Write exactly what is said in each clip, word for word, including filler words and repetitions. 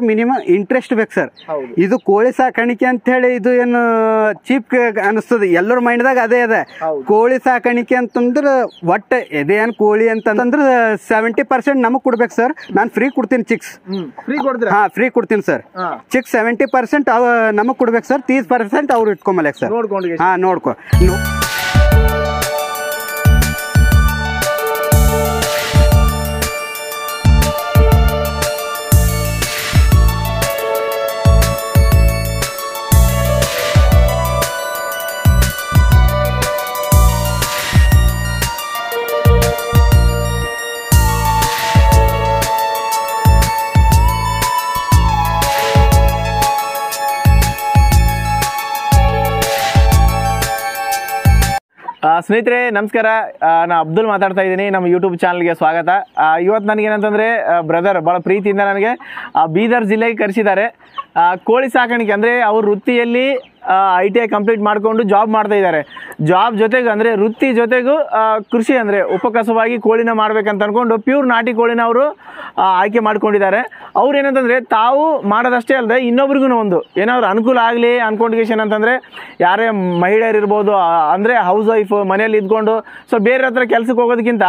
Minimum interest बे sir इत कोळी साकाणिके अंत cheap अनिसुत्तदे एल्लर mind दाग अदे अदे कोळी साकाणिके अंतंद्रे वट्ट एदेन कोळी अंतंद्रे सत्तर पर्सेंट नमगे कोडबेकु सर नानु फ्री कोड्तीनि चिक्स फ्री कोड्तीरा हां फ्री कोड्तीनि सर चिक्स सत्तर पर्सेंट नमगे कोडबेकु सर तीस पर्सेंट अवरु इट्कोंबले सर नोड्कोंडे हां नोड्को ಸ್ನೇಹಿತರೆ ನಮಸ್ಕಾರ ನಾನು ಅಬ್ದುಲ್ ಮಾತಾಡ್ತಾ ಇದ್ದೀನಿ ನಮ್ಮ YouTube ಚಾನೆಲ್ ಗೆ ಸ್ವಾಗತ ಇವತ್ತು ನನಗೆ ಏನಂತಂದ್ರೆ ಬ್ರದರ್ ಬಹಳ ಪ್ರೀತಿಯಿಂದ ನನಗೆ ಬೀದರ್ ಜಿಲ್ಲೆಗೆ ಕರೆಸಿದ್ದಾರೆ ಕೋಳಿ ಸಾಕಾಣಿಕೆ ಅಂದ್ರೆ ಅವರ ವೃತ್ತಿಯಲ್ಲಿ ಐಟಿಐ ಕಂಪ್ಲೀಟ್ ಮಾಡ್ಕೊಂಡು ಜಾಬ್ ಮಾಡ್ತಾ ಇದ್ದಾರೆ ಜಾಬ್ ಜೊತೆಗೆ ಅಂದ್ರೆ ವೃತ್ತಿ ಜೊತೆಗೂ ಕೃಷಿ ಅಂದ್ರೆ ಉಪಕಸವಾಗಿ ಕೋಳಿನ ಮಾಡಬೇಕು ಅಂತ ಅನ್ಕೊಂಡು ಪ್ಯೂರ್ ನಾಟಿ ಕೋಳಿನ ಅವರು ಆಯ್ಕೆ ಮಾಡ್ಕೊಂಡಿದ್ದಾರೆ ಅವರು ಏನಂತಂದ್ರೆ ತಾವು ಮಾಡೋದಷ್ಟೇ ಅಲ್ಲದೆ ಇನ್ನೊಬ್ಬರಿಗೂ ಒಂದು ಏನಾದರೂ ಅನುಕೂಲ ಆಗಲಿ ಅನ್ಕೊಂಡಿಗೇಶನ್ ಅಂತಂದ್ರೆ ಯಾರೇ ಮಹಿಳೆಯರು ಇರಬಹುದು ಅಂದ್ರೆ ಹೌಸ್ ವೈಫ್ ಮನೆಯಲ್ಲಿ ಇದ್ಕೊಂಡು ಸೋ ಬೇರೆರತ್ರ ಕೆಲಸಕ್ಕೆ ಹೋಗೋದಕ್ಕಿಂತ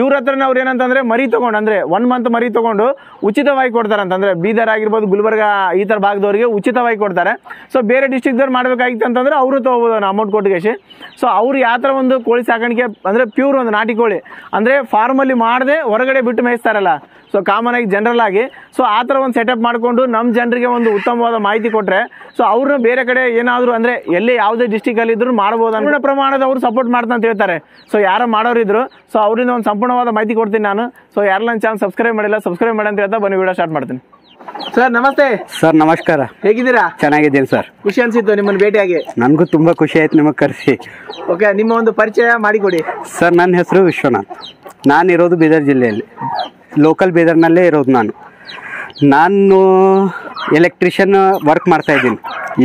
ಇವರತ್ರನೇ ಅವರು ಏನಂತಂದ್ರೆ ಮರಿ ತಗೊಂಡ ಅಂದ್ರೆ ಒಂದು ಮಂತ್ ಮರಿ ತಗೊಂಡು ಉಚಿತವಾಗಿ ಕೊಡ್ತಾರೆ ಅಂತಂದ್ರೆ ಬೀದರ್ ಆಗಿರಬಹುದು ಗುಲ್ಬರ್ಗ ಈ ತರ ಭಾಗದವರಿಗೆ ಉಚಿತವಾಗಿ ಕೊಡ್ತಾರೆ ಸೋ ಬೇರೆ ಡಿಸ್ಟ್ರಿಕ್ಟ್ अमौंट को सो और यहाँ कोळी साकाणिके अंदर प्यूर नाटी कोळी अंदर फार्मली होरगडे बिट्टु मेयिस्तारल्ल सो कामन आगि जनरल आगि सो आ तर ओंदु सेटअप माड्कोंडु नम्म जनरिगे ओंदु उत्तमवाद माहिति कोट्रे सो अवरन्न बेरे कड़े एनादरू अंद्रे एल्ले यावुदे डिस्ट्रिक्ट अल्लि इद्रू माडबहुदु अन्नो प्रमाणद अवरु सपोर्ट माड्तारे अंत हेळ्तारे सो यार माडोरु इद्रू सो अवरिंद ओंदु संपूर्णवाद माहिति कोड्तीनि नानु सो यार नन्न चानल सब्स्क्राइब माडिल्ल सब्स्क्राइब माडि अंत हेळ्ता बन्नि वीडियो स्टार्ट माड्तीनि सर नमस्ते सर नमस्कार हेगिद्दीरा चेन्नागिद्दीनि सर खुशी अनिसितु निम्मन्न भेटियागि ननगू तुम्बा खुशी आयतु निमगे करेसि ओके निम्म ओंदु परिचय माडिकोडि सर नन्न हेसरु विश्वनाथ नानु इरोदु बीदर जिल्लेयल्लि लोकल बीदर नल्ले इरोदु नानु नानु ಎಲೆಕ್ಟ್ರಿಷಿಯನ್ ವರ್ಕ್ ಮಾಡ್ತಾ ಇದ್ದೀನಿ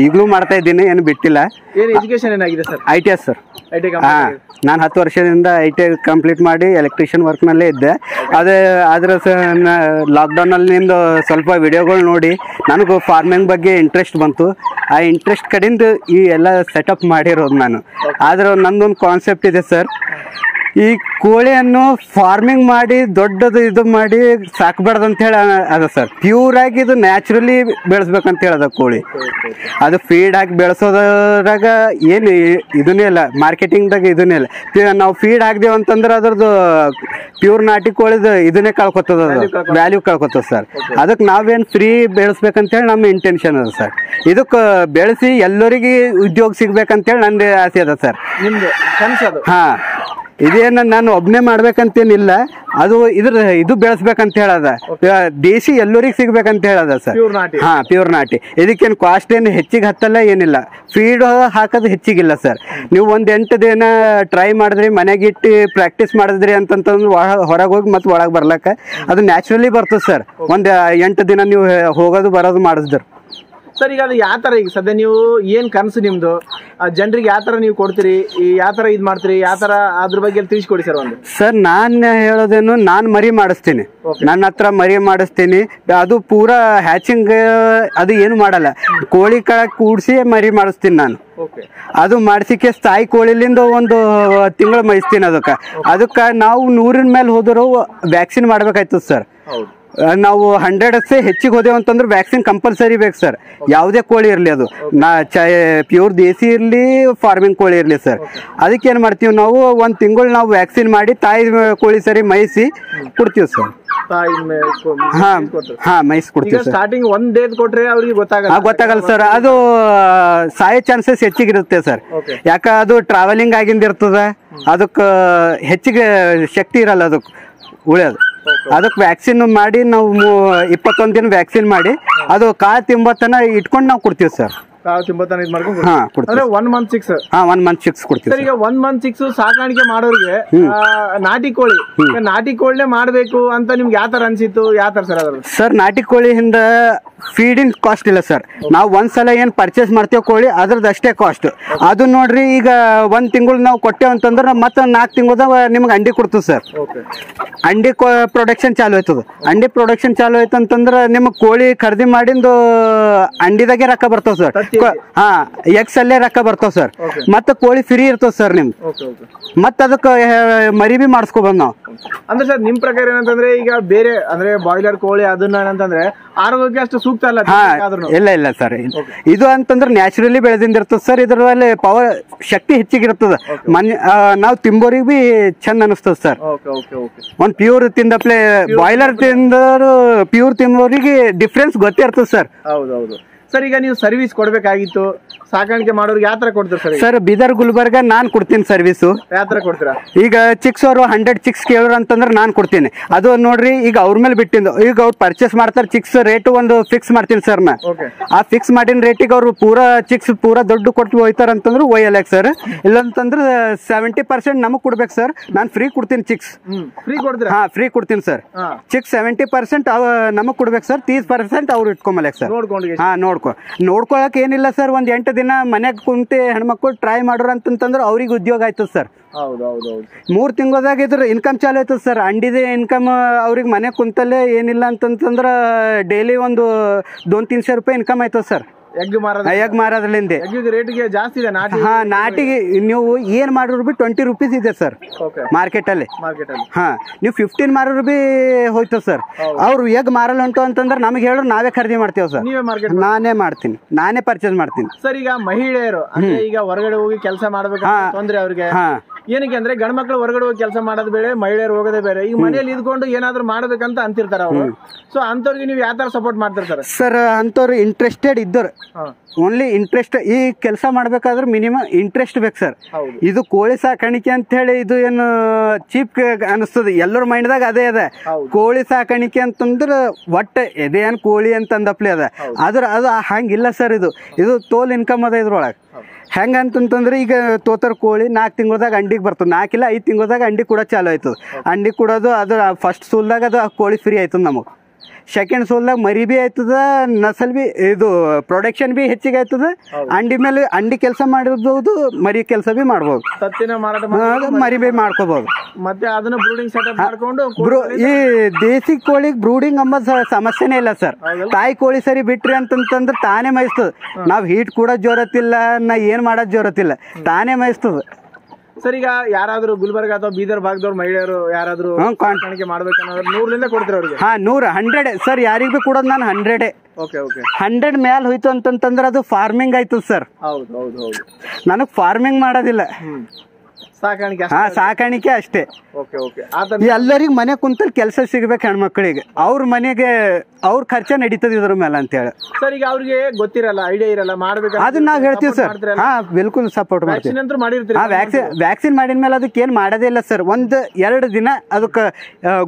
ಈಗಲೂ ಮಾಡ್ತಾ ಇದ್ದೀನಿ ಏನು ಬಿಟ್ಟಿಲ್ಲ ಏನು ಎಜುಕೇಶನ್ ಏನಾಗಿದೆ sir IT sir IT complete ನಾನು ಹತ್ತು ವರ್ಷದಿಂದ ಐಟಿ ಕಂಪ್ಲೀಟ್ ಮಾಡಿ ಎಲೆಕ್ಟ್ರಿಷಿಯನ್ ವರ್ಕ್ ನಲ್ಲೇ ಇದ್ದೆ ಅದೇ ಅದರ ಲಾಕ್ ಡೌನ್ ಅಲ್ಲಿ ನಿಂದು ಸ್ವಲ್ಪ ವಿಡಿಯೋಗಳು ನೋಡಿ ನನಗೆ ಫಾರ್ಮಿಂಗ್ ಬಗ್ಗೆ ಇಂಟ್ರೆಸ್ಟ್ ಬಂತು ಆ ಇಂಟ್ರೆಸ್ಟ್ ಕಡೆಯಿಂದ ಈ ಎಲ್ಲ ಸೆಟಪ್ ಮಾಡಿರೋದು ನಾನು ಆದ್ರೆ ನಂದೊಂದು ಕಾನ್ಸೆಪ್ಟ್ ಇದೆ ಸರ್ ಈ ಕೋಳಿಯನ್ನು ಫಾರ್ಮಿಂಗ್ ಮಾಡಿ ದೊಡ್ಡದು ಇದು ಮಾಡಿ ಸಾಕಬಾರ್ದು ಅಂತ ಹೇಳಿ ಅದ ಸರ್ ಪ್ಯೂರ್ ಆಗಿ ಇದು ನ್ಯಾಚುರಲಿ ಬೆಳೆಸಬೇಕಂತ ಹೇಳದ ಕೋಳಿ ಅದು ಫೀಡ್ ಹಾಕಿ ಬೆಳೆಸೋದ್ರಾಗ ಏನು ಇದನ್ನೇ ಇಲ್ಲ ಮಾರ್ಕೆಟಿಂಗ್ದಾಗ ಇದನ್ನೇ ಇಲ್ಲ ನಾವು ಫೀಡ್ ಹಾಕಿದೀವಿ ಅಂತಂದ್ರೆ ಅದರದ್ದು ಪ್ಯೂರ್ ನಾಟಿ ಕೋಳಿದು ಇದನ್ನೇ ಕಳ್ಕೊತದ ವ್ಯಾಲ್ಯೂ ಕಳ್ಕೊತದ ಸರ್ ಅದಕ್ಕೆ ನಾವೇನು ಫ್ರೀ ಬೆಳೆಸ್ಬೇಕಂತೇಳಿ ನಮ್ಮ ಇಂಟೆನ್ಷನ್ ಅದ ಸರ್ ಇದಕ್ಕೆ ಬೆಳೆಸಿ ಎಲ್ಲರಿಗೆ ಉದ್ಯೋಗ ಸಿಗ್ಬೇಕಂತೇಳಿ ನಂದು ಆಸೆ ಅದ ಸರ್ ನಿಮ್ದು ಕನಸದು ಹಾಂ ಇದೇನ ನಾನು ಒಬ್ಬನೇ ಮಾಡಬೇಕಂತೇನಿಲ್ಲ ಅದು ಇದ್ರ ಇದು ಬೆಳೆಸಬೇಕಂತ ಹೇಳದ ದೇಶಿ ಎಲ್ಲರಿಗೂ ಸಿಗಬೇಕಂತ ಹೇಳದ ಸರ್ ಹಾ ಪ್ಯೂರ್ ನಾಟಿ ಇದಕ್ಕೇನು ಕಾಸ್ಟ್ ಏನು ಹೆಚ್ಚಿಗೆ ಹತ್ತಲ್ಲ ಏನಿಲ್ಲ ಫೀಡ್ ಹಾಕೋದು ಹೆಚ್ಚಿಗಿಲ್ಲ ಸರ್ ನೀವು ಒಂದು ಎಂಟು ದಿನ ಟ್ರೈ ಮಾಡಿದ್ರಿ ಮನೆಗೆ ಇಟ್ಟು ಪ್ರಾಕ್ಟೀಸ್ ಮಾಡಿದ್ರಿ ಅಂತಂತಂದ್ರೆ ಹೊರಗೆ ಹೋಗಿ ಮತ್ತೆ ಒಳಗೆ ಬರ್ಲಕ್ಕ ಅದು ನ್ಯಾಚುರಲಿ ಬರ್ತದೆ ಸರ್ ಒಂದು ಎಂಟು ದಿನ ನೀವು ಹೋಗೋದು ಬರೋದು ಮಾಡಿಸಿದ್ರು सर ಈಗ ಯಾವ ತರ ಈಗ ಸದ್ಯ ನೀವು ಏನು ಕನಸು ನಿಮ್ಮದು ಜನರಿಗೆ ಯಾವ ತರ ನೀವು ಕೊಡ್ತೀರಿ ಯಾವ ತರ ಇದು ಮಾಡ್ತೀರಿ ಯಾವ ತರ ಅದರ ಬಗ್ಗೆ ತಿಳಿಸಿ ಕೊಡಿ ಸರ್ ಒಂದು ಸರ್ ನಾನು ಹೇಳೋದೇನು ನಾನು ಮರಿ ಮಾಡಿಸ್ತೀನಿ ನನ್ನತ್ರ ಮರಿ ಮಾಡಿಸ್ತೀನಿ ಅದು ಪೂರಾ ಹ್ಯಾಚಿಂಗ್ ಅದು ಏನು ಮಾಡಲ್ಲ ಕೋಳಿ ಕಳ ಕೂಡಿಸಿ ಮರಿ ಮಾಡಿಸ್ತೀನಿ ನಾನು ಅದು ಮಾಡಿಸಿಕೆ ತಾಯಿ ಕೋಳಿಲಿಂದ ಒಂದು ತಿಂಗಳು ಮೈಸ್ತೀನಿ ಅದಕ್ಕೆ ಅದಕ್ಕೆ ನಾವು ನೂರಿನ ಮೇಲೆ ಹೋದರೂ ವ್ಯಾಕ್ಸಿನ್ ಮಾಡಬೇಕಾಯ್ತು ಸರ್ ನಾವು ಹಂಡ್ರೆಡ್ ಅಷ್ಟೇ ಹೆಚ್ಚಿಗೆ ಹೋದೆವು ಅಂತಂದ್ರೆ ವ್ಯಾಕ್ಸಿನ್ ಕಂಪಲ್ಸರಿ ಬೇಕು ಸರ್ ಯಾವುದೇ ಕೋಳಿ ಇರಲಿ ಅದು ನಾ ಪ್ಯೂರ್ ದೇಸಿ ಇರಲಿ ಫಾರ್ಮಿಂಗ್ ಕೋಳಿ ಇರಲಿ ಸರ್ ಅದಕ್ಕೆ ಏನು ಮಾಡ್ತೀವಿ ನಾವು ಒಂದು ತಿಂಗಳು ನಾವು ವ್ಯಾಕ್ಸಿನ್ ಮಾಡಿ ತಾಯಿ ಕೋಳಿ ಸರಿ ಮೈಸಿ ಕೊಡ್ತೀವಿ ಸರ್ ಗೊತ್ತಾಗಲ್ಲ ಸರ್ ಅದು ಸಾಯೋ ಚಾನ್ಸಸ್ ಹೆಚ್ಚಿಗಿರುತ್ತೆ ಸರ್ ಯಾಕೆ ಅದು ಟ್ರಾವೆಲಿಂಗ್ ಆಗಿಂದ ಇರ್ತದ ಅದಕ್ಕೆ ಹೆಚ್ಚಿಗೆ ಶಕ್ತಿ ಇರಲ್ಲ ಅದಕ್ಕೆ ಉಳಿಯೋದು ಅದಕ್ಕೆ ವ್ಯಾಕ್ಸಿನ್ ಮಾಡಿ ನಾವು ಇಪ್ಪತ್ತೊಂದು ದಿನ ವ್ಯಾಕ್ಸಿನ್ ಮಾಡಿ ಅದು ಕಾಳು ತಿಂಬತ್ತನ ಇಟ್ಕೊಂಡು ನಾವು ಕೊಡ್ತೀವಿ ಸರ್ ನಾಟಿ ಕೋಳಿ ನಾಟಿ ಕೋಳಿನೇ ಮಾಡಬೇಕು ಅಂತ ನಿಮಗೆ ಯಾವ ತರ ಅನ್ಸಿತ್ತು ಯಾವ ತರ ಸರ್ ಅದರ ಸರ್ ನಾಟಿ ಕೋಳಿ ಹಿಂದ ಫೀಡಿಂಗ್ ಕಾಸ್ಟ್ ಇಲ್ಲ ಸರ್ ನಾವು ಒಂದ್ ಸಲ ಏನ್ ಪರ್ಚೇಸ್ ಮಾಡ್ತೀವಿ ಕೋಳಿ ಅದರದ್ದು ಅಷ್ಟೇ ಕಾಸ್ಟ್ ಅದು ನೋಡ್ರಿ ಈಗ ಒಂದ್ ತಿಂಗಳು ನಾವು ಕೊಟ್ಟೇವ ಅಂತಂದ್ರೆ ಮತ್ತ ನಾಲ್ಕು ತಿಂಗಳದಾಗ ನಿಮ್ಗೆ ಅಂಡಿ ಕೊಡ್ತೀವಿ ಸರ್ ಅಂಡಿ ಪ್ರೊಡಕ್ಷನ್ ಚಾಲು ಆಯ್ತದ ಅಂಡಿ ಪ್ರೊಡಕ್ಷನ್ ಚಾಲು ಆಯ್ತು ಅಂತಂದ್ರೆ ನಿಮ್ಗೆ ಕೋಳಿ ಖರೀದಿ ಮಾಡಿಂದು ಅಂಡಿದಾಗೆ ರೊಕ್ಕ ಬರ್ತಾವ ಸರ್ ಹಾ ಎಕ್ಸ್ ಅಲ್ಲೇ ರೊಕ್ಕ ಬರ್ತಾವ ಸರ್ ಮತ್ತ ಕೋಳಿ ಫ್ರೀ ಇರ್ತಾವ ಸರ್ ನಿಮ್ ಮತ್ತ ಅದಕ್ಕೆ ಮರಿ ಬಿ ಮಾಡಿಸ್ಕೊಬೋದು ನಾವು ಅಂದ್ರೆ ಸರ್ ನಿಮ್ ಪ್ರಕಾರ ಏನಂತಂದ್ರೆ ಈಗ ಬೇರೆ ಅಂದ್ರೆ ಬಾಯ್ಲರ್ ಕೋಳಿ ಅದನ್ನ ಏನಂತಂದ್ರೆ ಆರೋಗ್ಯಕ್ಕೆ ಅಷ್ಟು ಸೂಕ್ತ ಅಲ್ಲ ಇಲ್ಲ ಇಲ್ಲ ಸರ್ ಇದು ಅಂತಂದ್ರೆ ನ್ಯಾಚುರಲಿ ಬೆಳೆದಿಂದ ಇರ್ತದೆ ಸರ್ ಇದ್ರಲ್ಲಿ ಪವರ್ ಶಕ್ತಿ ಹೆಚ್ಚಿಗೆ ಇರ್ತದ ಮನ್ ನಾವ್ ತಿಂಬೋರಿಗ್ ಬಿ ಚಂದ ಅನಿಸ್ತದ ಸರ್ ಒಂದ್ ಪ್ಯೂರ್ ತಿಂದಪ್ಲೆ ಬಾಯ್ಲರ್ ತಿಂದರು ಪ್ಯೂರ್ ತಿಂಬೋರಿಗೆ ಡಿಫ್ರೆನ್ಸ್ ಗೊತ್ತೇ ಇರ್ತದೆ ಸರ್ ಹೌದೌದು ಸರ್ ಈಗ ನೀವು ಸರ್ವಿಸ್ ಕೊಡ್ಬೇಕಾಗಿತ್ತು ಸಾಕಾಣಿಕೆ ಮಾಡೋರಿಗೆ ಯಾವ ತರ ಕೊಡ್ತೀರಾ ಸರ್ ಸರ್ ಬೀದರ್ ಗುಲ್ಬರ್ಗ ನಾನ್ ಕೊಡ್ತೀನಿ ಸರ್ವಿಸ್ ಯಾವ ತರ ಕೊಡ್ತೀರಾ ಈಗ ಚಿಕ್ಸ್ ಅವರು ಹಂಡ್ರೆಡ್ ಚಿಕ್ಸ್ ಕೇಳೋರು ಅಂತಂದ್ರೆ ನಾನ್ ಕೊಡ್ತೀನಿ ಅದು ನೋಡ್ರಿ ಈಗ ಅವ್ರ ಮೇಲೆ ಬಿಟ್ಟಿದ್ದು ಈಗ ಅವ್ರು ಪರ್ಚೇಸ್ ಮಾಡ್ತಾರೆ ಚಿಕ್ಸ್ ರೇಟ್ ಒಂದು ಫಿಕ್ಸ್ ಮಾಡ್ತೀನಿ ಸರ್ ನಾ ಆ ಫಿಕ್ಸ್ ಮಾಡಿನ ರೇಟಿಗೆ ಅವ್ರು ಪೂರಾ ಚಿಕ್ಸ್ ಪೂರಾ ದೊಡ್ಡ ಕೊಟ್ಟು ಹೋಯ್ತಾರ ಅಂತಂದ್ರೆ ಒಯ್ಯಲ್ಲ ಸರ್ ಇಲ್ಲಂತಂದ್ರೆ ಸೆವೆಂಟಿ ಪರ್ಸೆಂಟ್ ನಮಗ್ ಕೊಡ್ಬೇಕು ಸರ್ ನಾನ್ ಫ್ರೀ ಕೊಡ್ತೀನಿ ಚಿಕ್ಸ್ ಫ್ರೀ ಕೊಡ್ತೀರಾ ಹಾ ಫ್ರೀ ಕೊಡ್ತೀನಿ ಸರ್ ಚಿಕ್ಸ್ ಸೆವೆಂಟಿ ಪರ್ಸೆಂಟ್ ನಮಗ್ ಕೊಡ್ಬೇಕು ಸರ್ ತೀಸ್ ಪರ್ಸೆಂಟ್ ಅವ್ರು ಇಟ್ಕೊಂಬಲ್ಲ ಸರ್ ಹಾ ನೋಡ್ಕೊ ನೋಡ್ಕೊಳಕ್ ಏನಿಲ್ಲ ಸರ್ ಒಂದ್ ಎಂಟು ದಿನ ಮನೆಯಾಗ ಕುಂತೆ ಹೆಣ್ಮಕ್ಳು ಟ್ರೈ ಮಾಡ್ರ ಅಂತಂದ್ರೆ ಅವ್ರಿಗೆ ಉದ್ಯೋಗ ಆಯ್ತದ ಸರ್ ಮೂರ್ ತಿಂಗಳದಾಗ ಇದ್ರ ಇನ್ಕಮ್ ಚಾಲು ಆಯ್ತದ ಸರ್ ಅಂಡಿದೆ ಇನ್ಕಮ್ ಅವ್ರಿಗೆ ಮನೆ ಕುಂತಲ್ಲೇ ಏನಿಲ್ಲ ಅಂತಂತಂದ್ರ ಡೈಲಿ ಒಂದು ದೊನ್ ತೀನ್ಶೆ ರೂಪಾಯಿ ಇನ್ಕಮ್ ಆಯ್ತದ ಸರ್ ಎಗ್ ಮಾರೋದ್ರಿಂದ ಜಾಸ್ತಿ ಇದೆ ಹಾ ನಾಟಿಗೆ ನೀವು ಏನ್ ಮಾಡಿದ್ರು ಬಿ ಟ್ವೆಂಟಿ ರುಪೀಸ್ ಇದೆ ಸರ್ ಮಾರ್ಕೆಟ್ ಅಲ್ಲಿ ಹಾ ನೀವು ಫಿಫ್ಟೀನ್ ಮಾರೋರು ಬಿ ಹೋಯ್ತವ ಸರ್ ಅವ್ರು ಎಗ್ ಮಾರಲ್ಲ ಉಂಟು ಅಂತಂದ್ರೆ ನಮ್ಗೆ ಹೇಳೋ ನಾವೇ ಖರೀದಿ ಮಾಡ್ತೇವೆ ಸರ್ ನಾನೇ ಮಾಡ್ತೀನಿ ನಾನೇ ಪರ್ಚೇಸ್ ಮಾಡ್ತೀನಿ ಸರ್ ಈಗ ಮಹಿಳೆಯರು ಈಗ ಹೊರಗಡೆ ಹೋಗಿ ಕೆಲಸ ಮಾಡ್ಬೇಕಂದ್ರೆ ಅವ್ರಿಗೆ ಏನಕ್ಕೆ ಅಂದ್ರೆ ಗಂಡ ಮಕ್ಕಳು ಹೊರಗಡೆ ಹೋಗಿ ಕೆಲಸ ಮಾಡೋದ್ ಬೇರೆ ಮಹಿಳೆಯರು ಹೋಗೋದೇ ಬೇರೆ ಈಗ ಮನೆಯಲ್ಲಿ ಇದ್ಕೊಂಡು ಏನಾದ್ರು ಮಾಡ್ಬೇಕಂತ ಅಂತಿರ್ತಾರ ಅವ್ರು ಸೊ ಅಂತವ್ರಿಗೆ ನೀವು ಯಾವ ತರ ಸಪೋರ್ಟ್ ಮಾಡ್ತಿರ್ತಾರೆ ಸರ್ ಅಂತವ್ರು ಇಂಟ್ರೆಸ್ಟೆಡ್ ಇದ್ದವ್ರು ಓನ್ಲಿ ಇಂಟ್ರೆಸ್ಟ್ ಈ ಕೆಲಸ ಮಾಡ್ಬೇಕಾದ್ರೆ ಮಿನಿಮಮ್ ಇಂಟ್ರೆಸ್ಟ್ ಬೇಕು ಸರ್ ಇದು ಕೋಳಿ ಸಾಕಾಣಿಕೆ ಅಂತ ಹೇಳಿ ಇದು ಏನು ಚೀಪ್ ಅನಿಸ್ತದೆ ಎಲ್ಲರ ಮೈಂಡ್ದಾಗ ಅದೇ ಅದ ಕೋಳಿ ಸಾಕಾಣಿಕೆ ಅಂತಂದ್ರೆ ಒಟ್ಟೆ ಎದೇನ್ ಕೋಳಿ ಅಂತಂದಪ್ಲೆ ಅದ ಆದ್ರ ಅದು ಹಂಗಿಲ್ಲ ಸರ್ ಇದು ಇದು ತೋಲ್ ಇನ್ಕಮ್ ಅದ ಇದ್ರೊಳಗೆ ಹೆಂಗಂತಂದ್ರೆ ಈಗ ತೋತರ್ ಕೋಳಿ ನಾಲ್ಕು ತಿಂಗಳದಾಗ ಅಂಡಿಗೆ ಬರ್ತದೆ ನಾಲ್ಕಿಲ್ಲ ಐದು ತಿಂಗಳದಾಗ ಅಂಡಿ ಕೂಡ ಚಾಲು ಆಯ್ತದೆ ಅಂಡಿ ಕೊಡೋದು ಅದು ಫಸ್ಟ್ ಸೂಲ್ದಾಗ ಅದು ಕೋಳಿ ಫ್ರೀ ಆಯ್ತದ ನಮಗೆ ಸೆಕೆಂಡ್ ಸೋಲ್ದಾಗ ಮರಿ ಬಿ ಆಯ್ತದ ನಸಲ್ ಬಿ ಇದು ಪ್ರೊಡಕ್ಷನ್ ಬಿ ಹೆಚ್ಚಿಗೆ ಆಯ್ತದ ಅಂಡಿ ಮೇಲೆ ಅಂಡಿ ಕೆಲಸ ಮಾಡಿರ್ಬಹುದು ಮರಿ ಕೆಲಸ ಬಿ ಮಾಡ್ಬೋದು ತತ್ತಿನ ಮಾರಾಟ ಮರಿ ಬಿ ಮಾಡ್ಕೋಬಹುದು ಮತ್ತೆ ಅದನ್ನ ಬ್ರೂಡಿಂಗ್ ಸೆಟಪ್ ಮಾಡ್ಕೊಂಡು ಈ ದೇಸಿ ಕೋಳಿ ಬ್ರೂಡಿಂಗ್ ಅಂಬ ಸಮಸ್ಯೆನೇ ಇಲ್ಲ ಸರ್ ತಾಯಿ ಕೋಳಿ ಸರಿ ಬಿಟ್ರಿ ಅಂತಂತಂದ್ರೆ ತಾನೇ ಮೈಸ್ತದ ನಾವ್ ಹೀಟ್ ಕೂಡ ಜೋರತ್ತಿಲ್ಲ ನಾ ಏನ್ ಮಾಡೋದ್ ಜೋರತ್ತಿಲ್ಲ ತಾನೇ ಮೈಸ್ತದ ಸರ್ ಈಗ ಯಾರಾದ್ರೂ ಗುಲ್ಬರ್ಗ ಅಥವಾ ಬೀದರ್ ಭಾಗದವ್ರ ಮಹಿಳೆಯರು ಯಾರಾದ್ರೂ ಹಂಡ್ರೆಡ್ ಸರ್ ಯಾರಿಗ್ ಬಿ ಕೊಡೋದು ನಾನು ಹಂಡ್ರೆಡ್ ಹಂಡ್ರೆಡ್ ಮ್ಯಾಲ್ ಹೋಯ್ತು ಅಂತಂದ್ರೆ ಅದು ಫಾರ್ಮಿಂಗ್ ಆಯ್ತದ ಸರ್ ನನಗ್ ಫಾರ್ಮಿಂಗ್ ಮಾಡೋದಿಲ್ಲ ಸಾಕಾಣಿಕೆ ಅಷ್ಟೇ ಎಲ್ಲರಿಗೂ ಮನೆ ಕುಂತಲ್ಲಿ ಕೆಲಸ ಸಿಗ್ಬೇಕು ಹೆಣ್ಮಕ್ಳಿಗೆ ಅವ್ರ ಮನೆಗೆ ಅವ್ರ ಖರ್ಚ ನಡೀತದ ಇದ್ರ ಮೇಲೆ ಅಂತ ಹೇಳಿ ಸರ್ ಈಗ ಅವ್ರಿಗೆ ಗೊತ್ತಿರಲ್ಲ ಐಡಿಯಾ ಇರಲ್ಲ ಮಾಡ್ಬೇಕು ಅದನ್ನ ನಾವ್ ಹೇಳ್ತೀವಿ ಸರ್ ಹಾ ಬಿಲ್ಕುಲ್ ಸಪೋರ್ಟ್ ಮಾಡ್ತೀವಿ ವ್ಯಾಕ್ಸಿನ್ ಮಾಡಿದ ಮೇಲೆ ಅದಕ್ಕೆ ಏನ್ ಮಾಡೋದೇ ಇಲ್ಲ ಸರ್ ಒಂದ್ ಎರಡು ದಿನ ಅದಕ್ಕೆ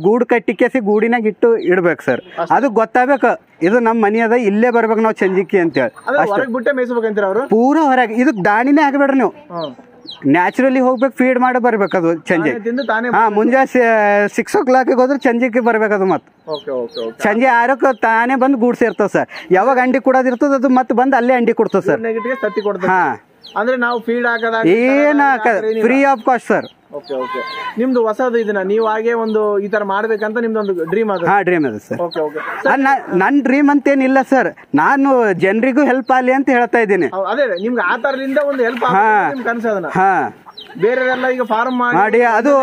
ಗೂಡು ಕಟ್ಟಿಕೆಸಿ ಗೂಡಿನಾಗ ಇಟ್ಟು ಇಡ್ಬೇಕು ಸರ್ ಅದು ಗೊತ್ತಾಗ್ಬೇಕು ಇದು ನಮ್ ಮನಿ ಅದ ಇಲ್ಲೇ ಬರ್ಬೇಕು ನಾವ್ ಚಂಜಿಕ್ಕಿ ಅಂತ ಹೇಳಿ ಪೂರ ಹೊರಗೆ ಇದಕ್ ದಾಣಿನೇ ಆಗ್ಬೇಡ್ರಿ ನೀವು ನ್ಯಾಚುರಲಿ ಹೋಗ್ಬೇಕು ಫೀಡ್ ಮಾಡಿ ಬರ್ಬೇಕದು ಸಂಜೆ ಹಾ ಮುಂಜಾ ಸಿಕ್ಸ್ ಓ ಕ್ಲಾಕ್ ಹೋದ್ರೆ ಸಂಜೆಗೆ ಬರ್ಬೇಕದು ಮತ್ತೆ ಸಂಜೆ ಆರಕ್ಕೆ ತಾನೇ ಬಂದು ಗೂಡ್ಸಿ ಇರ್ತದೆ ಸರ್ ಯಾವಾಗ ಅಂಡಿ ಕೊಡೋದಿರ್ತದ ಅದು ಮತ್ತೆ ಬಂದು ಅಲ್ಲೇ ಅಂಡಿ ಕೊಡ್ತದೆ ಸರ್ ಹಾ ಅಂದ್ರೆ ನಾವು ಫೀಡ್ ಹಾಕದ ಏನ್ ಹಾಕದ free of cost sir okay okay ನಿಮ್ದು ಹೊಸದು ಇದನ್ನ ನೀವು ಹಾಗೆ ಒಂದು ಈ ತರ ಮಾಡ್ಬೇಕಂತ ನಿಮ್ದೊಂದು ಡ್ರೀಮ್ ಆಗ ಹಾ ಡ್ರೀಮ್ ಅದ ಸರ್ ಓಕೆ ಓಕೆ ನನ್ನ ಡ್ರೀಮ್ ಅಂತ ಏನಿಲ್ಲ ಸರ್ ನಾನು ಜನರಿಗೂ ಹೆಲ್ಪ್ ಆಗಲಿ ಅಂತ ಹೇಳ್ತಾ ಇದ್ದೀನಿ ಅದೇ ನಿಮ್ಗೆ ಆ ತರದಿಂದ ಒಂದು ಹೆಲ್ಪ್ ಆಗಲಿ ನಿಮ್ ಕನಸು ಅದನ್ನ ಹಾ ಬೇರೆಲ್ಲ ಈಗ ಫಾರ್ಮ್ ಮಾಡಿ ಅದು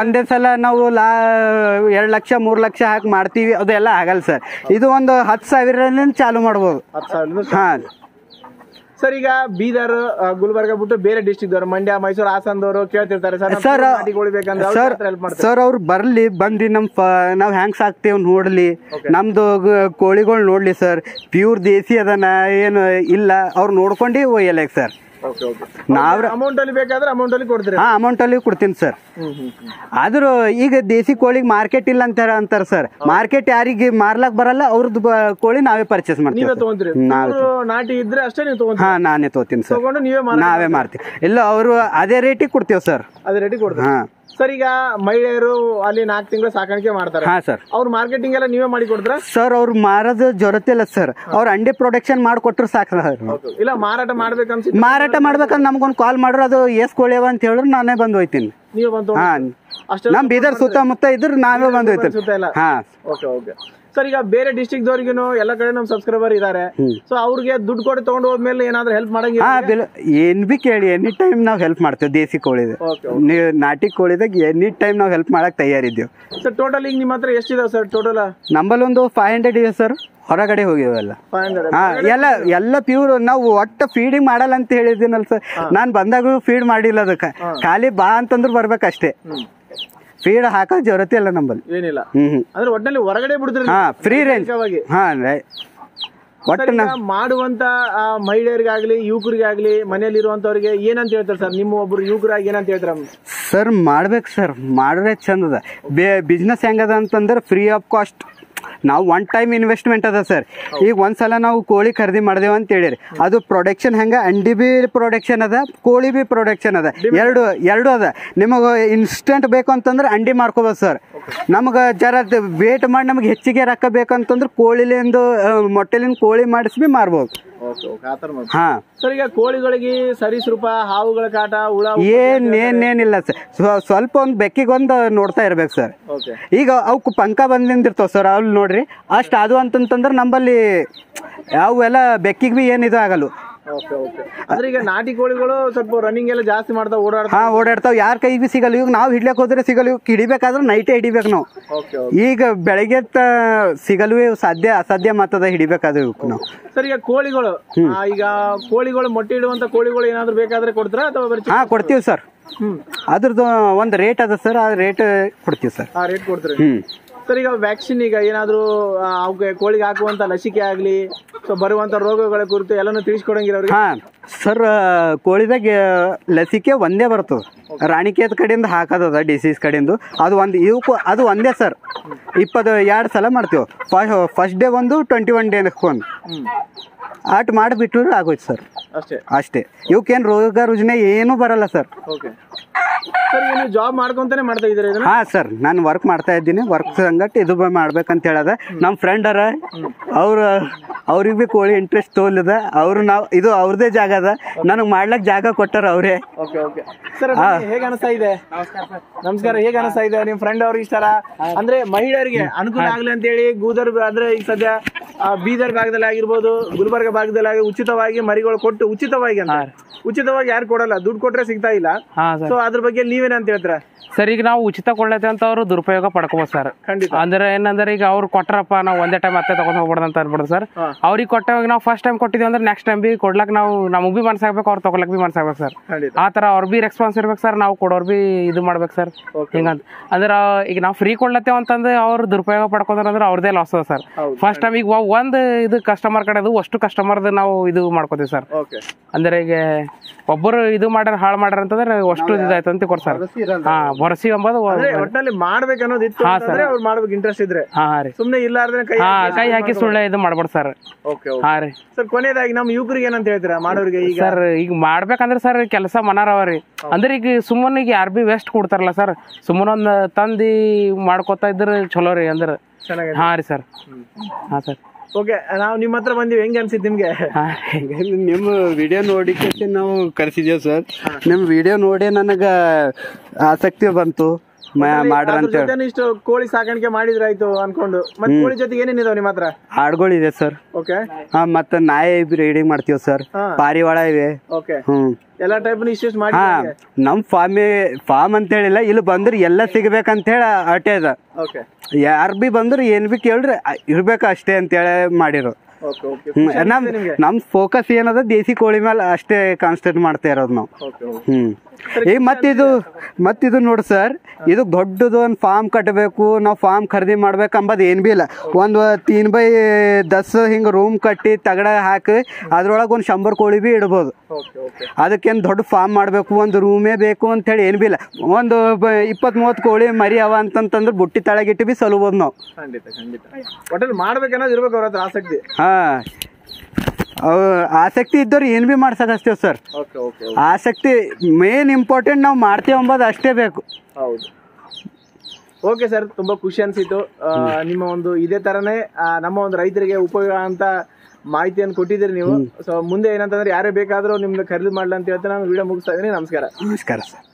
ಒಂದೇ ಸಲ ನಾವು ಲಾ ಎರಡ್ ಲಕ್ಷ ಮೂರ್ ಲಕ್ಷ ಹಾಕಿ ಮಾಡ್ತೀವಿ ಅದೆಲ್ಲ ಆಗಲ್ಲ ಸರ್ ಇದು ಒಂದು ಹತ್ತು ಸಾವಿರದಿಂದ ಚಾಲು ಮಾಡ್ಬೋದು ಹಾ ಸರ್ ಈಗ ಬೀದರ್ ಗುಲ್ಬರ್ಗ ಬಿಟ್ಟು ಬೇರೆ ಡಿಸ್ಟ್ರಿಕ್ ದವ್ರು ಮಂಡ್ಯ ಮೈಸೂರು ಹಾಸನದವರು ಕೇಳ್ತಿರ್ತಾರೆ ಸರ್ ಅವ್ರು ಬರ್ಲಿ ಬಂದಿ ನಮ್ ನಾವ್ ಹೆಂಗ್ ಸಾಕ್ತೇವ್ ನೋಡ್ಲಿ ನಮ್ದು ಕೋಳಿಗಳು ನೋಡ್ಲಿ ಸರ್ ಪ್ಯೂರ್ ದೇಸಿ ಅದನ್ನ ಏನು ಇಲ್ಲ ಅವ್ರು ನೋಡ್ಕೊಂಡು ಒಯ್ಯಲ್ಲ ಸರ್ ನಾವು ಅಮೌಂಟ್ ಅಲ್ಲಿ ಬೇಕಾದ್ರೆ ಅಮೌಂಟ್ ಅಲ್ಲಿ ಕೊಡ್ತೀರಾ? ಹಾ, ಅಮೌಂಟ್ ಅಲ್ಲಿ ಕೊಡ್ತೀನಿ ಸರ್. ಆದ್ರೂ ಈಗ ದೇಸಿ ಕೋಳಿಗೆ ಮಾರ್ಕೆಟ್ ಇಲ್ಲ ಅಂತಾರ ಅಂತಾರ ಸರ್. ಮಾರ್ಕೆಟ್ ಯಾರಿಗೆ ಮಾರ್ಲಾಕ್ ಬರಲ್ಲ, ಅವ್ರದ್ದು ಕೋಳಿ ನಾವೇ ಪರ್ಚೇಸ್ ಮಾಡ್ತೀವಿ. ನಾಟಿ ಇದ್ರೆ ಅಷ್ಟೇ ನೀವು ತಗೊಂತೀರಾ? ಹಾ, ನಾನೇ ತಗೋತೀನಿ ಸರ್, ತಗೊಂಡು ನೀವೇ ನಾವೇ ಮಾರ್ತೀವಿ. ಇಲ್ಲ, ಅವರು ಅದೇ ರೇಟಿಗೆ ಕೊಡ್ತೀವಿ ಸರ್, ಅದೇ ರೇಟಿಗೆ ಕೊಡ್ತೀವಿ. ಹಾ ಸರ್. ಈಗ ಮಹಿಳೆಯರು ಅಲ್ಲಿ ನಾಲ್ಕು ತಿಂಗಳು ಸಾಕಾಣಿಕೆ ಮಾಡ್ತಾರೆ. ಹಾ ಸರ್. ಅವ್ರ ಮಾರ್ಕೆಟಿಂಗ್ ಎಲ್ಲ ನೀವೇ ಮಾಡಿ ಕೊಡ್ತೀರಾ ಸರ್? ಅವ್ರು ಮಾರದ ಜೊರತೆ ಇಲ್ಲ ಸರ್, ಅವ್ರ ಅಂಡೆ ಪ್ರೊಡಕ್ಷನ್ ಮಾಡಿಕೊಟ್ರು ಸಾಕು ಸರ್. ಇಲ್ಲ ಮಾರಾಟ ಮಾಡ್ಬೇಕನ್ಸಿ ಮಾರಾಟ ಮಾಡ್ಬೇಕಂದ್ರೆ ನಮ್ಗೊಂದು ಕಾಲ್ ಮಾಡ್ರು, ಅದು ಎಸ್ ಕೋಳಿ ಅವ ಅಂತ ಹೇಳಿದ್ರು ನಾನೇ ಬಂದು ಹೋಯ್ತೀನಿ. ನೀವೇ ಬಂದು ನಮ್ ಬೀದರ್ ಸುತ್ತಮುತ್ತ ಇದ್ರು ನಾವೇ ಬಂದು ಹೋಯ್ತೀನಿ. ಹಾ, ಓಕೆ ಓಕೆ ಸರ್. ಈಗ ಬೇರೆ ಡಿಸ್ಟ್ರಿಕ್ಟ್ ದವರಿಗೂ ಎಲ್ಲ ಕಡೆ ನಮ್ ಸಬ್ಸ್ಕ್ರೈಬರ್ ಇದಾರೆ, ಸೊ ಅವ್ರಿಗೆ ದುಡ್ಡು ಕೊಟ್ಟು ತಗೊಂಡು ಹೋದ್ಮೇಲೆ ಏನಾದ್ರೂ ಹೆಲ್ಪ್ ಮಾಡಂಗಿಲ್ಲ? ಏನ್ ಬಿ ಕೇಳಿ, ಎನಿ ಟೈಮ್ ನಾವ್ ಹೆಲ್ಪ್ ಮಾಡ್ತೇವೆ. ದೇಸಿ ಕೋಳಿದ ನಾಟಿ ಕೋಳಿದಾಗ ಎನಿ ಟೈಮ್ ನಾವ್ ಹೆಲ್ಪ್ ಮಾಡಕ್ ತಯಾರಿದ್ದೇವೆ ಸರ್. ಟೋಟಲ್ ಈಗ ನಿಮ್ಮ ಹತ್ರ ಎಷ್ಟಿದಾವೆ ಸರ್? ಟೋಟಲ್ ನಂಬಲ್ ಒಂದು ಫೈವ್ ಹಂಡ್ರೆಡ್ ಇದೆ ಸರ್. ಹೊರಗಡೆ ಹೋಗಿವೆಲ್ಲ ಎಲ್ಲ ಎಲ್ಲ ಪ್ಯೂರ್. ನಾವು ಒಟ್ಟು ಫೀಡಿಂಗ್ ಮಾಡಲ್ಲ ಅಂತ ಹೇಳಿದ್ದೀನಲ್ ಸರ್, ನಾನ್ ಬಂದಾಗ ಫೀಡ್ ಮಾಡಿಲ್ಲ. ಅದಕ್ಕೆ ಖಾಲಿ ಬಾ ಅಂತಂದ್ರು ಬರ್ಬೇಕಷ್ಟೇ, ಫೀಡ್ ಹಾಕೋ ಜರತೆ ಇಲ್ಲ ನಮ್ಮಲ್ಲಿ, ಏನಿಲ್ಲ. ಅಂದ್ರೆ ಒಟ್ಟಿನಲ್ಲಿ ಹೊರಗಡೆ ಬಿಡ್ತೀರಿ? ಹಾ, ಫ್ರೀ ರೇಂಜ್. ಹಾ, ಒಟ್ಟು ಮಾಡುವಂತ ಮಹಿಳೆಯರಿಗಾಗ್ಲಿ ಯುವಕರಿಗಾಗ್ಲಿ ಮನೆಯಲ್ಲಿ ಇರುವಂತವ್ರಿಗೆ ಏನಂತ ಹೇಳ್ತಾರೆ ಸರ್? ನಿಮ್ಮ ಒಬ್ರು ಯುವಕರಾಗಿ ಏನಂತ ಹೇಳ್ತಾರ ಸರ್? ಮಾಡ್ಬೇಕು ಸರ್, ಮಾಡ್ರೆ ಚಂದದ ಬಿಸ್ನೆಸ್. ಹೆಂಗದ ಅಂತಂದ್ರೆ ಫ್ರೀ ಆಫ್ ಕಾಸ್ಟ್, ನಾವು ಒನ್ ಟೈಮ್ ಇನ್ವೆಸ್ಟ್ಮೆಂಟ್ ಅದ ಸರ್. ಈಗ ಒಂದ್ಸಲ ನಾವು ಕೋಳಿ ಖರೀದಿ ಮಾಡಿದೇವ ಅಂತ ಹೇಳಿರಿ, ಅದು ಪ್ರೊಡಕ್ಷನ್ ಹೆಂಗ ಅಂಡಿ ಬಿ ಪ್ರೊಡಕ್ಷನ್ ಅದ, ಕೋಳಿ ಬಿ ಪ್ರೊಡಕ್ಷನ್ ಅದ, ಎರಡು ಎರಡು ಅದ. ನಿಮಗ ಇನ್ಸ್ಟೆಂಟ್ ಬೇಕು ಅಂತಂದ್ರೆ ಅಂಡಿ ಮಾರ್ಕೋಬೋದು ಸರ್. ನಮಗ ಜರ ವೇಟ್ ಮಾಡಿ ನಮ್ಗೆ ಹೆಚ್ಚಿಗೆ ರೊಕ್ಕ ಬೇಕಂತಂದ್ರೆ ಕೋಳಿಲಿಂದ ಮೊಟ್ಟೆಲಿಂದ ಕೋಳಿ ಮಾಡಿಸಿ ಮಾರ್ಬೋದು. ಹಾ ಸರ್. ಈಗ ಕೋಳಿಗಳಿಗೆ ಸರೀಸೃಪ, ಹಾವುಗಳ ಕಾಟ, ಹುಳ ಏನೇನಿಲ್ಲ ಸರ್. ಸ್ವಲ್ಪ ಒಂದ್ ಬೆಕ್ಕಿಗೊಂದು ನೋಡ್ತಾ ಇರ್ಬೇಕು ಸರ್. ಈಗ ಅವಕ್ ಪಂಕ ಬಂದಿಂದಿರ್ತಾವ ಸರ್, ಅಲ್ಲಿ ನೋಡ್ರಿ ಅಷ್ಟ್ ಅದು ಅಂತಂತಂದ್ರೆ ನಂಬಲ್ಲಿ ಅವೆಲ್ಲ ಬೆಕ್ಕಿಗ್ ಬಿ ಏನಿದು ಆಗಲ್ಲ. ಅಂದ್ರೆ ಈಗ ನಾಟಿ ಕೋಳಿಗಳು ಸ್ವಲ್ಪ ರನ್ನಿಂಗ್ ಎಲ್ಲ ಜಾಸ್ತಿ ಮಾಡ್ತಾವ, ಓಡಾಡ್ತಾವ ಓಡಾಡ್ತಾವ ಯಾರ ಕೈ ಬಿ ಸಿಗಲ್ಲ. ಇವಾಗ ನಾವ್ ಹಿಡ್ಲಕ್ ಹೋದ್ರೆ ಸಿಗಲ್, ಇವಾಗ ಹಿಡಿಬೇಕಾದ್ರೆ ನೈಟೇ ಹಿಡಿಬೇಕು ನಾವು. ಈಗ ಬೆಳಗ್ಗೆ ಸಿಗಲ್ವ ಸಾಧ್ಯ ಅಸಾಧ್ಯ ಮಾತದ ಹಿಡಿಬೇಕಾದ್ರೆ ನಾವು. ಸರ್, ಈಗ ಕೋಳಿಗಳು ಈಗ ಕೋಳಿಗಳು ಮೊಟ್ಟೆ ಇಡುವಂತ ಕೋಳಿಗಳು ಏನಾದ್ರು ಬೇಕಾದ್ರೆ ಕೊಡ್ತಾರ ಅಥವಾ? ಹಾ, ಕೊಡ್ತೀವಿ ಸರ್. ಹ್ಮ್, ಅದ್ರದ್ದು ಒಂದ್ ರೇಟ್ ಅದ ಸರ್, ಆ ರೇಟ್ ಕೊಡ್ತೀವಿ ಸರ್. ಆ ರೇಟ್ ಕೊಡ್ತೀರಿ? ಹ್ಮ್. ಸರ್, ಈಗ ವ್ಯಾಕ್ಸಿನ್ ಈಗ ಏನಾದ್ರು ಕೋಳಿಗೆ ಹಾಕುವಂತ ಲಸಿಕೆ ಆಗ್ಲಿ, ಸೊ ಬರುವಂತ ರೋಗಗಳ ಕುರಿತು ಎಲ್ಲಾನು ತಿಳಿಸ್ಕೊಡಂಗಿಲ್ಲ ಅವ್ರಿಗೆ? ಹಾ ಸರ್, ಕೋಳಿದಾಗ ಲಸಿಕೆ ಒಂದೇ ಬರ್ತದೆ. ರಾಣಿಕೇತ ಕಡೆಯಿಂದ ಹಾಕೋದದ ಡಿಸೀಸ್ ಕಡೆಯಿಂದ, ಅದು ಒಂದು ಇವಕ್ಕೂ ಅದು ಒಂದೇ ಸರ್. ಇಪ್ಪತ್ತು ಎರಡು ಸಲ ಮಾಡ್ತೇವೆ. ಫಸ್ಟ್ ಡೇ ಒಂದು, ಟ್ವೆಂಟಿ ಒನ್ ಡೇ ಒಂದು ಆಟ ಮಾಡಿಬಿಟ್ಟು ಆಗೋಯ್ತು ಸರ್, ಅಷ್ಟೇ ಅಷ್ಟೇ. ಇವಕ್ಕೇನು ರೋಗ ರುಜಿನ ಏನೂ ಬರಲ್ಲ ಸರ್. ಜಾಬ್ ಮಾಡ್ಕೊಂತಾನೆ ಮಾಡ್ತಾ ಇದ್ದೀರಾ? ಹಾ ಸರ್, ನಾನು ವರ್ಕ್ ಮಾಡ್ತಾ ಇದ್ದೀನಿ. ವರ್ಕ್ ಸಂಗಟ್ ಇದು ಮಾಡ್ಬೇಕಂತ ಹೇಳದ ನಮ್ಮ ಫ್ರೆಂಡ್ ಅರ, ಅವ್ರ ಅವ್ರಿಗೆ ಬಿ ಕೋಳಿ ಇಂಟ್ರೆಸ್ಟ್ ತೋಲದ ಅವ್ರು. ನಾವು ಇದು ಅವ್ರದೇ ಜಾಗ ಅದ, ನನಗ್ ಮಾಡ್ಲಕ್ ಜಾಗ ಕೊಟ್ಟಾರ ಅವ್ರೇ. ಹೇಗ ಅನಿಸ್ತಾ ಇದೆ? ನಮಸ್ಕಾರ, ಹೇಗ ಅನಿಸ್ತಾ ಇದೆ ನಿಮ್ ಫ್ರೆಂಡ್ ಅವ್ರಿಗೆ ಇಷ್ಟಾರ? ಅಂದ್ರೆ ಮಹಿಳೆಯರಿಗೆ ಅನುಕೂಲ ಆಗ್ಲಿ ಅಂತ ಹೇಳಿ ಗೂದರ್ ಅಂದ್ರೆ ಈಗ ಸದ್ಯ ಬೀದರ್ ಭಾಗದಲ್ಲಿ ಆಗಿರ್ಬೋದು, ಗುಲ್ಬರ್ಗ ಭಾಗದಲ್ಲಿ ಆಗಿ ಉಚಿತವಾಗಿ ಮರಿಗಳು ಕೊಟ್ಟು, ಉಚಿತವಾಗಿ ಅಂತ ಉಚಿತವಾಗಿ ಯಾರು ಕೊಡಲ್ಲ, ದುಡ್ಡು ಕೊಟ್ರೆ ಸಿಗ್ತಾ ಇಲ್ಲ. ಸೊ ಅದ್ರ ಬಗ್ಗೆ ನೀವೇನಂತ ಹೇಳ್ತೀರಾ ಸರ್? ಈಗ ನಾವು ಉಚಿತ ಕೊಡ್ಲತ್ತೇವೆ ಅಂತ ಅವ್ರು ದುರುಪಯೋಗ ಪಡ್ಕೋಬಹುದು ಸರ್. ಅಂದ್ರೆ ಏನಂದ್ರೆ ಈಗ ಅವ್ರು ಕೊಟ್ರಪ್ಪ ನಾವು ಒಂದೇ ಟೈಮ್ ಮತ್ತೆ ತಗೊಂಡ್ ಹೋಗ್ಬಿಡೋದು ಅಂತ ಅನ್ಬಿಡೋದು ಸರ್. ಅವ್ರಿಗೆ ಕೊಟ್ಟವಾಗ ನಾವು ಫಸ್ಟ್ ಟೈಮ್ ಕೊಟ್ಟಿದ್ವಿ ಅಂದ್ರೆ ನೆಕ್ಸ್ಟ್ ಟೈಮ್ ಬಿ ಕೊಡ್ಲಕ್ ನಾವು ನಮಗ್ ಬಿ ಮನ್ಸಾಗ್ಬೇಕು, ಅವ್ರು ತಗೊಳಕ್ ಬಿ ಮನ್ಸಾಗ್ಬೇಕು ಸರ್. ಆ ತರ ಅವ್ರ ಬಿ ರೆಸ್ಪಾನ್ಸ್ ಇರ್ಬೇಕು ಸರ್, ನಾವು ಕೊಡೋರ್ ಬಿ ಇದು ಮಾಡ್ಬೇಕು ಸರ್. ಹಿಂಗಂತ ಅಂದ್ರೆ ಈಗ ನಾವು ಫ್ರೀ ಕೊಡ್ಲತ್ತೇವೆ ಅಂತಂದ್ರೆ ಅವ್ರು ದುರುಪಯೋಗ ಪಡ್ಕೊಂಡ್ರ ಅಂದ್ರೆ ಅವ್ರದೇ ಲಾಸ್ ಅದ ಸರ್. ಫಸ್ಟ್ ಟೈಮ್ ಈಗ ಒಂದ್ ಇದು ಕಸ್ಟಮರ್ ಕಡೆ ಅಷ್ಟು ಕಸ್ಟಮರ್ ನಾವು ಇದು ಮಾಡ್ಕೋತೀವಿ ಸರ್. ಅಂದ್ರೆ ಈಗ ಒಬ್ಬರು ಇದು ಮಾಡ್ಯಾರ ಹಾಳು ಮಾಡ್ಯಾರ ಅಂತಂದ್ರೆ ಅಷ್ಟು ಇದಾಯ್ತು ಅಂತ ಕೊಡ್ ಸರ್. ಹಾ, ಭರಸಿ ಎಂಬುದು ಒಟ್ಟಿನಲ್ಲಿ ಮಾಡ್ಬೇಕು ಅನ್ನೋದು ಇತ್ತು ಅಂದ್ರೆ ಅವ್ರು ಮಾಡ್ಬೇಕು ಇಂಟ್ರೆಸ್ಟ್ ಇದ್ರೆ. ಹಾ ರೀ, ಸುಮ್ನೆ ಇಲ್ಲಾರ್ದ್ರೆ ಕೈ ಕೈ ಹಾಕಿ ಸುಳ್ಳೆ ಇದು ಮಾಡ್ಬೋದು ಸರ್. ಹಾ ರೀ ಸರ್. ಕೊನೆಯದಾಗಿ ನಮ್ಮ ಯುವಕರಿಗೆ ಏನಂತ ಹೇಳ್ತೀರಾ ಮಾಡೋರಿಗೆ? ಈಗ ಸರ್, ಈಗ ಮಾಡ್ಬೇಕಂದ್ರೆ ಸರ್ ಕೆಲಸ ಮನಾರವ್ರಿ. ಅಂದ್ರೆ ಈಗ ಸುಮ್ಮನೆ ಈಗ ಯಾರು ಬಿ ವೇಸ್ಟ್ ಕೊಡ್ತಾರಲ್ಲ ಸರ್, ಸುಮ್ಮನೆ ಒಂದ್ ತಂದಿ ಮಾಡ್ಕೋತಾ ಇದ್ರೆ ಚಲೋ ರೀ ಅಂದ್ರೆ. ಹಾ ರೀ ಸರ್. ಹಾ ಸರ್, ಓಕೆ. ನಾವು ನಿಮ್ಮ ಹತ್ರ ಬಂದಿವಿ, ಹೆಂಗೆ ಅನ್ಸಿದ್ ನಿಮ್ಗೆ? ನಿಮ್ಮ ವಿಡಿಯೋ ನೋಡಿ ನಾವು ಕರೆಸಿದೇವ್ ಸರ್. ನಿಮ್ ವಿಡಿಯೋ ನೋಡಿ ನನಗ ಆಸಕ್ತಿ ಬಂತು ಮಾಡ್ರಂತ. ಇಷ್ಟು ಕೋಳಿ ಸಾಕಾಣಿಕೆ ಮಾಡಿದ್ರೆ ಆಯ್ತು ಅನ್ಕೊಂಡು. ಮತ್ತೆ ಕೋಳಿ ಜೊತೆಗೆ ಏನೇನಿದಾವ್ ನಿಮ್ಮ ಹತ್ರ? ಆಡ್ಗಳಿದೆ ಸರ್. ಓಕೆ. ಹಾ, ಮತ್ತೆ ನಾಯಿ ಬ್ರೀಡಿಂಗ್ ಮಾಡ್ತೀವಿ ಸರ್, ಪಾರಿವಾಳ ಇವೆ. ಓಕೆ. ಹ್ಮ್, ಎಲ್ಲಾ ಟೈಪ್ ಇಶ್ಯೂಸ್ ಮಾಡಿ ನಮ್ ಫಾರ್ಮ್ ಫಾರ್ಮ್ ಅಂತ ಹೇಳಿಲ್ಲ, ಇಲ್ಲಿ ಬಂದ್ರೆ ಎಲ್ಲ ಸಿಗ್ಬೇಕಂತ ಹೇಳಿ ಅಟೆ ಅದ. ಯಾರು ಬಿ ಬಂದ್ರು ಏನ್ ಬಿ ಕೇಳ್ರಿ ಇರ್ಬೇಕು ಅಷ್ಟೇ ಅಂತ ಹೇಳಿ ಮಾಡಿರೋ. ನಮ್ ನಮ್ ಫೋಕಸ್ ಏನದ ದೇಸಿ ಕೋಳಿ ಮೇಲೆ ಅಷ್ಟೇ ಕಾನ್ಸಂಟ್ರೇಟ್ ಮಾಡ್ತಾ ಇರೋದು ನಾವು. ಹ್ಮ್ ಏ ಮತ್ತಿದು ಮತ್ತಿದು ನೋಡಿ ಸರ್, ಇದು ದೊಡ್ಡದು ಒಂದು ಫಾರ್ಮ್ ಕಟ್ಟಬೇಕು ನಾವು, ಫಾರ್ಮ್ ಖರೀದಿ ಮಾಡ್ಬೇಕು ಅಂಬದು ಏನ್ ಬಿ ಇಲ್ಲ. ಒಂದು ತೀನ್ ಬೈ ದಸ್ ಹಿಂಗ ರೂಮ್ ಕಟ್ಟಿ ತಗಡ ಹಾಕಿ ಅದ್ರೊಳಗೆ ಒಂದು ಶಂಬರ್ ಕೋಳಿ ಬಿ ಇಡ್ಬೋದು. ಅದಕ್ಕೇನು ದೊಡ್ಡ ಫಾರ್ಮ್ ಮಾಡಬೇಕು ಒಂದು ರೂಮೇ ಬೇಕು ಅಂತ ಹೇಳಿ ಏನು ಬಿ ಇಲ್ಲ. ಒಂದು ಇಪ್ಪತ್ತು ಮೂವತ್ತು ಕೋಳಿ ಮರಿ ಅವ ಅಂತಂದ್ರೆ ಬುಟ್ಟಿ ತಳಗಿಟ್ಟು ಬಿ ಸಲುಬೋದು ನಾವು. ಆಸಕ್ತಿ ಹಾ ಆಸಕ್ತಿ ಇದ್ದವ್ರು ಏನು ಬಿ ಮಾಡ್ಸಕ್ ಅಷ್ಟೇವ್ ಸರ್. ಆಸಕ್ತಿ ಮೇನ್ ಇಂಪಾರ್ಟೆಂಟ್, ನಾವು ಮಾಡ್ತೇವೆ ಅಂಬದು ಅಷ್ಟೇ ಬೇಕು. ಹೌದು, ಓಕೆ ಸರ್, ತುಂಬಾ ಖುಷಿ ಅನಿಸಿತು. ನಿಮ್ಮ ಒಂದು ಇದೇ ತರನೇ ನಮ್ಮ ಒಂದು ರೈತರಿಗೆ ಉಪಯೋಗ ಅಂತ ಮಾಹಿತಿಯನ್ನು ಕೊಟ್ಟಿದ್ದೀರಿ ನೀವು. ಸೊ ಮುಂದೆ ಏನಂತಂದ್ರೆ ಯಾರೇ ಬೇಕಾದ್ರೂ ನಿಮ್ಗೆ ಖರೀದಿ ಮಾಡ್ಲಾ ಅಂತ ಹೇಳ್ತಾ ನಾನು ವಿಡಿಯೋ ಮುಗಿಸ್ತಾ ಇದ್ದೀನಿ. ನಮಸ್ಕಾರ. ನಮಸ್ಕಾರ ಸರ್.